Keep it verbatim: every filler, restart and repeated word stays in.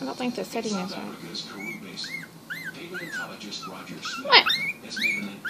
I don't think the setting is right. What?